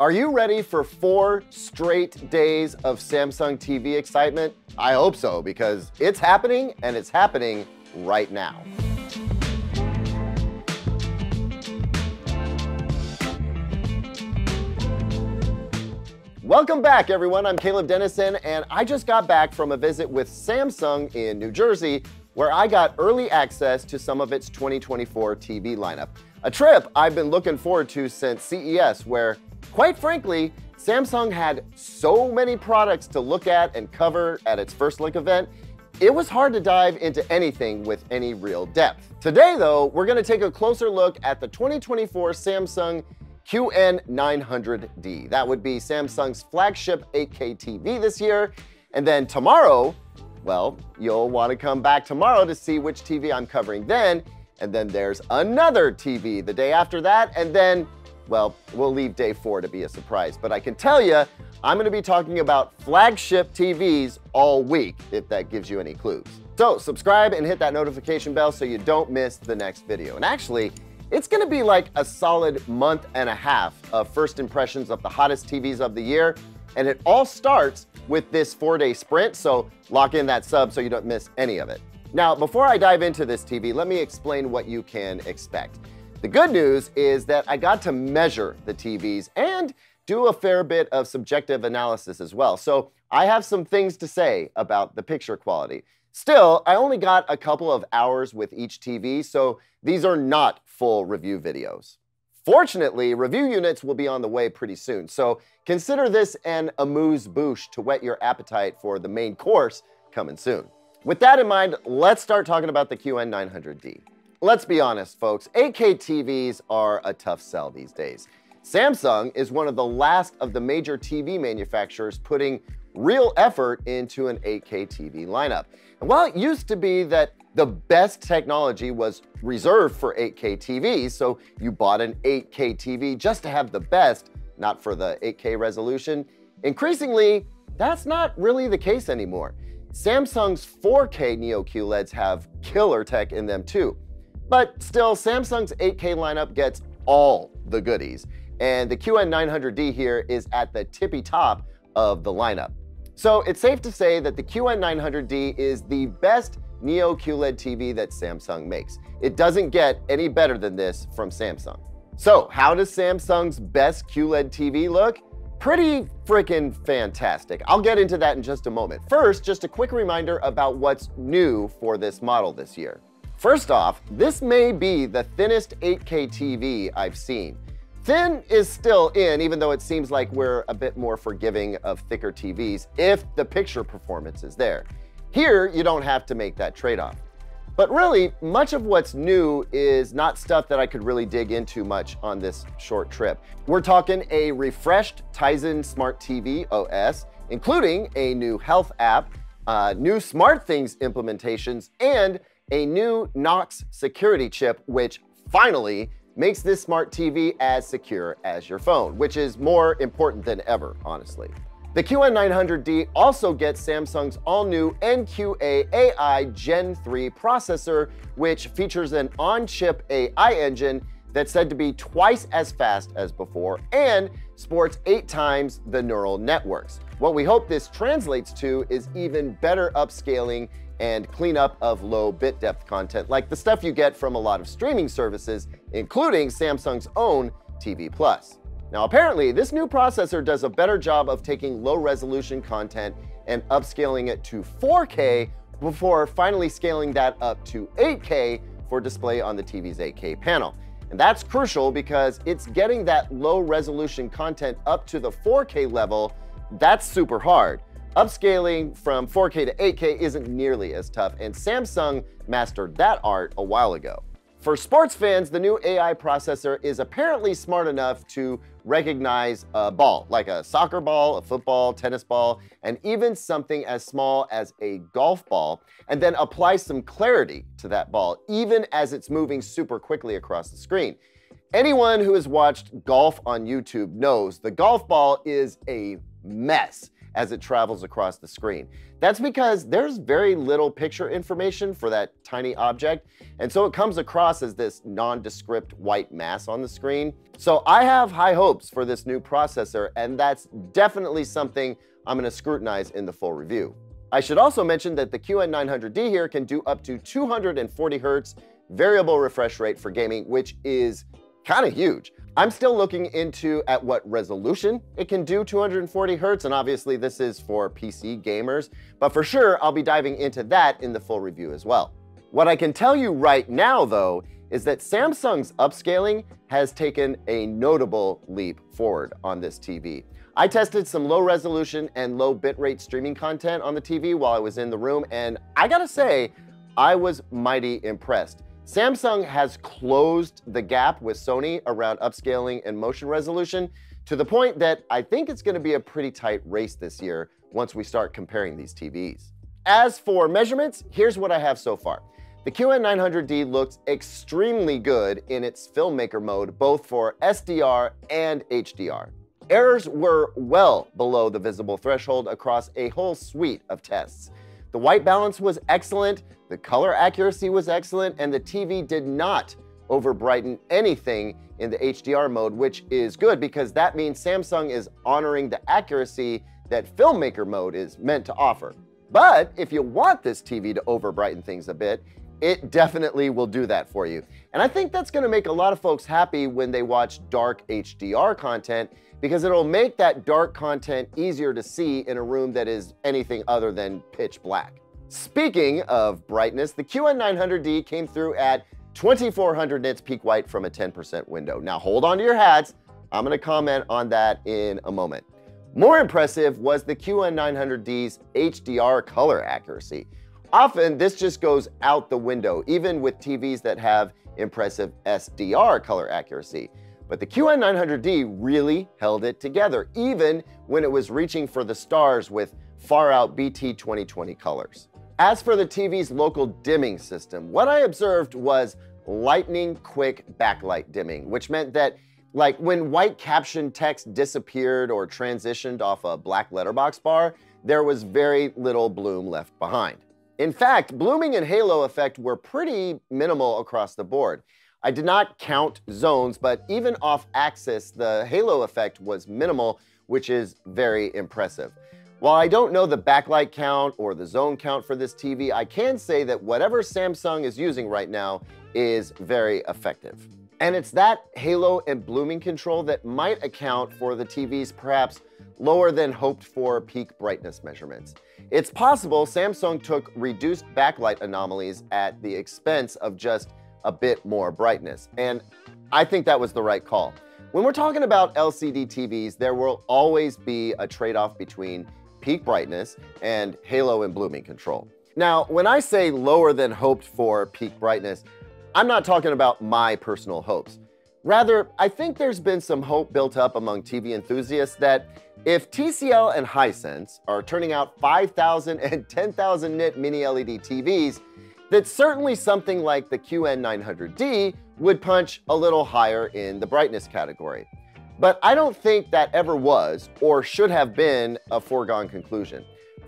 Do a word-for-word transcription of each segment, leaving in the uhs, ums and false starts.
Are you ready for four straight days of Samsung T V excitement? I hope so, because it's happening, and it's happening right now. Welcome back, everyone. I'm Caleb Denison, and I just got back from a visit with Samsung in New Jersey, where I got early access to some of its twenty twenty-four T V lineup. A trip I've been looking forward to since C E S, where, quite frankly, Samsung had so many products to look at and cover at its First Link event, it was hard to dive into anything with any real depth. Today, though, we're gonna take a closer look at the twenty twenty-four Samsung Q N nine hundred D. That would be Samsung's flagship eight K T V this year. And then tomorrow, well, you'll wanna come back tomorrow to see which T V I'm covering then. And then there's another T V the day after that, and then, well, we'll leave day four to be a surprise, but I can tell you, I'm gonna be talking about flagship T Vs all week, if that gives you any clues. So subscribe and hit that notification bell so you don't miss the next video. And actually, it's gonna be like a solid month and a half of first impressions of the hottest T Vs of the year, and it all starts with this four-day sprint, so lock in that sub so you don't miss any of it. Now, before I dive into this T V, let me explain what you can expect. The good news is that I got to measure the T Vs and do a fair bit of subjective analysis as well, so I have some things to say about the picture quality. Still, I only got a couple of hours with each T V, so these are not full review videos. Fortunately, review units will be on the way pretty soon, so consider this an amuse-bouche to whet your appetite for the main course coming soon. With that in mind, let's start talking about the Q N nine hundred D. Let's be honest, folks, eight K T Vs are a tough sell these days. Samsung is one of the last of the major T V manufacturers putting real effort into an eight K T V lineup. And while it used to be that the best technology was reserved for eight K T Vs, so you bought an eight K T V just to have the best, not for the eight K resolution, increasingly, that's not really the case anymore. Samsung's four K Neo Q LEDs have killer tech in them too. But still, Samsung's eight K lineup gets all the goodies, and the Q N nine hundred D here is at the tippy top of the lineup. So it's safe to say that the Q N nine hundred D is the best Neo Q LED T V that Samsung makes. It doesn't get any better than this from Samsung. So how does Samsung's best Q LED T V look? Pretty freaking fantastic. I'll get into that in just a moment. First, just a quick reminder about what's new for this model this year. First off, this may be the thinnest eight K T V I've seen. Thin is still in, even though it seems like we're a bit more forgiving of thicker T Vs if the picture performance is there. Here, you don't have to make that trade-off. But really, much of what's new is not stuff that I could really dig into much on this short trip. We're talking a refreshed Tizen Smart T V O S, including a new health app, uh, new SmartThings implementations, and a new Knox security chip, which finally makes this smart T V as secure as your phone, which is more important than ever, honestly. The Q N nine hundred D also gets Samsung's all-new N Q A A I Gen three processor, which features an on-chip A I engine that's said to be twice as fast as before and sports eight times the neural networks. What we hope this translates to is even better upscaling and cleanup of low bit depth content, like the stuff you get from a lot of streaming services, including Samsung's own T V Plus. Now, apparently, this new processor does a better job of taking low resolution content and upscaling it to four K before finally scaling that up to eight K for display on the T V's eight K panel. And that's crucial because it's getting that low resolution content up to the four K level. That's super hard. Upscaling from four K to eight K isn't nearly as tough, and Samsung mastered that art a while ago. For sports fans, the new A I processor is apparently smart enough to recognize a ball, like a soccer ball, a football, tennis ball, and even something as small as a golf ball, and then apply some clarity to that ball, even as it's moving super quickly across the screen. Anyone who has watched golf on YouTube knows the golf ball is a mess. as it travels across the screen. That's because there's very little picture information for that tiny object, and so it comes across as this nondescript white mass on the screen. So I have high hopes for this new processor, and that's definitely something I'm going to scrutinize in the full review. I should also mention that the Q N nine hundred D here can do up to two hundred forty hertz variable refresh rate for gaming, which is kind of huge. I'm still looking into at what resolution it can do two hundred forty hertz, and obviously this is for P C gamers, but for sure I'll be diving into that in the full review as well. What I can tell you right now, though, is that Samsung's upscaling has taken a notable leap forward on this T V. I tested some low resolution and low bitrate streaming content on the T V while I was in the room, and I gotta say, I was mighty impressed. Samsung has closed the gap with Sony around upscaling and motion resolution to the point that I think it's gonna be a pretty tight race this year once we start comparing these T Vs. As for measurements, here's what I have so far. The Q N nine hundred D looks extremely good in its filmmaker mode, both for S D R and H D R. Errors were well below the visible threshold across a whole suite of tests. The white balance was excellent, the color accuracy was excellent, and the T V did not overbrighten anything in the H D R mode, which is good because that means Samsung is honoring the accuracy that filmmaker mode is meant to offer. But if you want this T V to overbrighten things a bit, it definitely will do that for you. And I think that's gonna make a lot of folks happy when they watch dark H D R content, because it'll make that dark content easier to see in a room that is anything other than pitch black. Speaking of brightness, the Q N nine hundred D came through at twenty-four hundred nits peak white from a ten percent window. Now hold on to your hats, I'm gonna comment on that in a moment. More impressive was the Q N nine hundred D's H D R color accuracy. Often this just goes out the window, even with T Vs that have impressive S D R color accuracy. But the Q N nine hundred D really held it together, even when it was reaching for the stars with far out B T twenty twenty colors. As for the T V's local dimming system, what I observed was lightning quick backlight dimming, which meant that, like, when white caption text disappeared or transitioned off a black letterbox bar, there was very little bloom left behind. In fact, blooming and halo effect were pretty minimal across the board. I did not count zones, but even off-axis, the halo effect was minimal, which is very impressive. While I don't know the backlight count or the zone count for this T V, I can say that whatever Samsung is using right now is very effective. And it's that halo and blooming control that might account for the T V's perhaps lower than hoped for peak brightness measurements. It's possible Samsung took reduced backlight anomalies at the expense of just a bit more brightness, and I think that was the right call. When we're talking about L C D T Vs, there will always be a trade-off between peak brightness and halo and blooming control. Now, when I say lower than hoped for peak brightness, I'm not talking about my personal hopes. Rather, I think there's been some hope built up among T V enthusiasts that if T C L and Hisense are turning out five thousand and ten thousand nit mini L E D T Vs, that certainly something like the Q N nine hundred D would punch a little higher in the brightness category. But I don't think that ever was or should have been a foregone conclusion.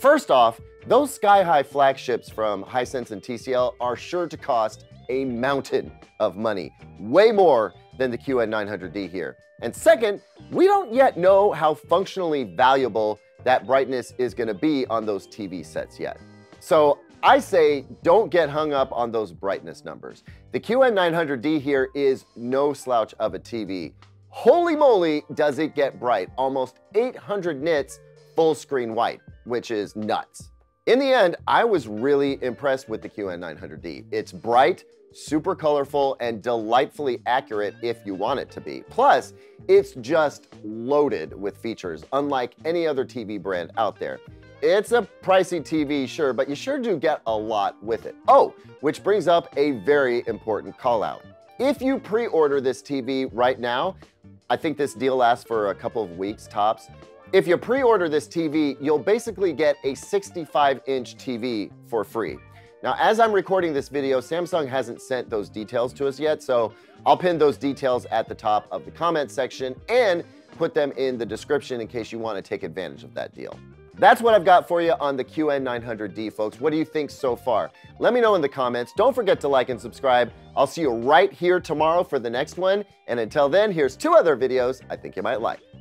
First off, those sky-high flagships from Hisense and T C L are sure to cost a mountain of money, way more than the Q N nine hundred D here. And second, we don't yet know how functionally valuable that brightness is gonna be on those T V sets yet. So I say, don't get hung up on those brightness numbers. The Q N nine hundred D here is no slouch of a T V. Holy moly, does it get bright. Almost eight hundred nits full screen white, which is nuts. In the end, I was really impressed with the Q N nine hundred D. It's bright, super colorful, and delightfully accurate if you want it to be. Plus, it's just loaded with features, unlike any other T V brand out there. It's a pricey T V, sure, but you sure do get a lot with it. Oh, which brings up a very important call out. If you pre-order this T V right now, I think this deal lasts for a couple of weeks tops. If you pre-order this T V, you'll basically get a sixty-five inch T V for free. Now, as I'm recording this video, Samsung hasn't sent those details to us yet, so I'll pin those details at the top of the comment section and put them in the description in case you want to take advantage of that deal. That's what I've got for you on the Q N nine hundred D, folks. What do you think so far? Let me know in the comments. Don't forget to like and subscribe. I'll see you right here tomorrow for the next one. And until then, here's two other videos I think you might like.